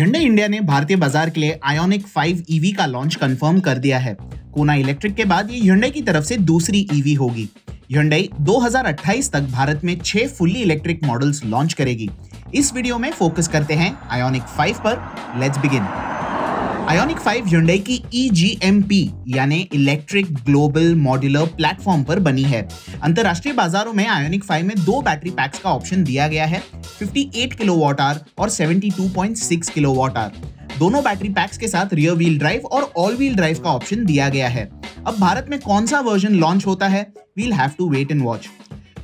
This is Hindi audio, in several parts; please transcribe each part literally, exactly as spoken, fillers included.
Hyundai इंडिया ने भारतीय बाजार के लिए आयोनिक फाइव ईवी का लॉन्च कंफर्म कर दिया है। कोना इलेक्ट्रिक के बाद ये Hyundai की तरफ से दूसरी ईवी होगी। Hyundai दो हज़ार अट्ठाईस तक भारत में छह फुल्ली इलेक्ट्रिक मॉडल्स लॉन्च करेगी। इस वीडियो में फोकस करते हैं आयोनिक फाइव पर। Let's begin. Ioniq five Hyundai की ई जी एम पी यानी इलेक्ट्रिक ग्लोबल मॉड्यूलर प्लेटफॉर्म पर बनी है। अंतरराष्ट्रीय बाजारों में आयोनिक फाइव में दो बैटरी पैक्स का ऑप्शन दिया गया है, अट्ठावन किलोवाट आवर और बहत्तर पॉइंट छह किलोवाट आवर। दोनों बैटरी पैक्स के साथ रियर व्हील ड्राइव और ऑल व्हील ड्राइव का ऑप्शन दिया गया है। अब भारत में कौन सा वर्जन लॉन्च होता है, we'll have to wait and watch.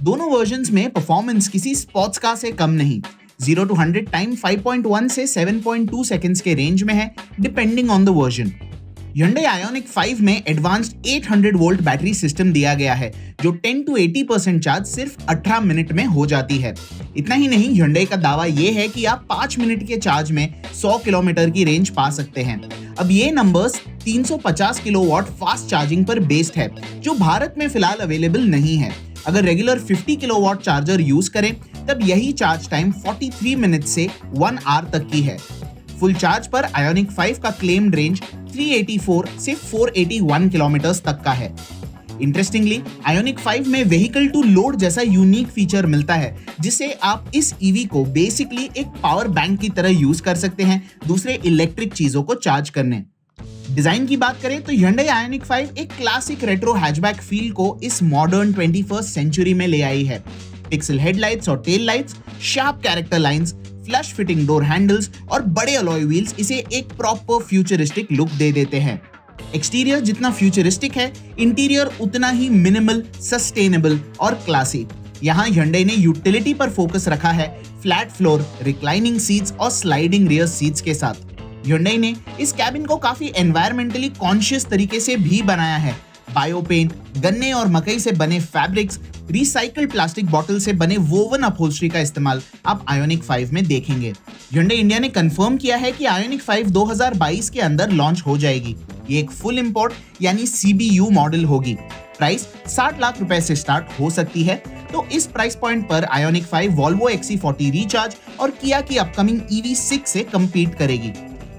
दोनों वर्जन में परफॉर्मेंस किसी स्पोर्ट्स कार से कम नहीं। Zero to hundred time five point one से सेवन पॉइंट टू सेकंड्स के रेंज में है, depending on the version. Hyundai Ioniq five में advanced eight hundred volt battery system दिया गया है, जो ten to eighty percent charge सिर्फ अठारह मिनट में हो जाती है। इतना ही नहीं, Hyundai का दावा ये है कि आप पाँच मिनट के चार्ज में सौ किलोमीटर की रेंज पा सकते हैं। अब ये नंबर्स तीन सौ पचास किलोवाट फास्ट चार्जिंग पर बेस्ड है, जो भारत में फिलहाल अवेलेबल नहीं है। अगर regular fifty kilowatt charger use करें तब यही चार्ज टाइम तैंतालीस मिनट से वन आवर तक की है। फुल चार्ज पर आयोनिक फाइव का क्लेम्ड रेंज तीन सौ चौरासी से चार सौ इक्यासी किलोमीटर्स तक का है। इंटरेस्टिंगली, आयोनिक फाइव में व्हीकल टू लोड जैसा यूनिक फीचर मिलता है, जिससे आप इस ईवी को बेसिकली एक पावर बैंक की तरह यूज कर सकते हैं दूसरे इलेक्ट्रिक चीजों को चार्ज करने। डिजाइन की बात करें तो Hyundai Ioniq फाइव एक क्लासिक रेट्रो हैचबैक फील को इस मॉडर्न ट्वेंटी फर्स्ट सेंचुरी में ले आई है। पिक्सल हेडलाइट्स और tail lights, sharp character lines, flush fitting door handles और बड़े अलॉय व्हील्स इसे एक प्रॉपर फ्यूचरिस्टिक लुक दे देते हैं। एक्सटीरियर जितना फ्यूचरिस्टिक है, इंटीरियर उतना ही मिनिमल, सस्टेनेबल और क्लासी। यहाँ Hyundai ने यूटिलिटी पर फोकस रखा है, फ्लैट फ्लोर, रिक्लाइनिंग सीट्स और स्लाइडिंग रियर सीट्स के साथ। Hyundai ने इस कैबिन को काफी एनवायरमेंटली कॉन्शियस तरीके से भी बनाया है। बायोपेंट, गन्ने और मकई से बने फैब्रिक्स, रिसाइकल्ड प्लास्टिक बॉटल से बने वोवन अपहोल्स्ट्री का इस्तेमाल आप आयोनिक फाइव में देखेंगे। Hyundai इंडिया ने कंफर्म किया है कि आयोनिक फाइव दो हज़ार बाईस के अंदर लॉन्च हो जाएगी। ये एक फुल इंपोर्ट यानी सी बी यू मॉडल होगी। प्राइस साठ लाख रुपए से स्टार्ट हो सकती है। तो इस प्राइस पॉइंट पर Ioniq five Volvo X C forty recharge और किया की अपकमिंग ई वी सिक्स से कम्पीट करेगी।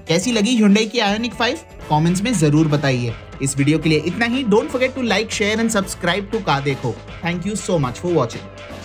कैसी लगी Hyundai की आयोनिक फाइव? कमेंट्स में जरूर बताइए। इस वीडियो के लिए इतना ही। Don't forget to like, share and subscribe to car Dekho. Thank you so much for watching.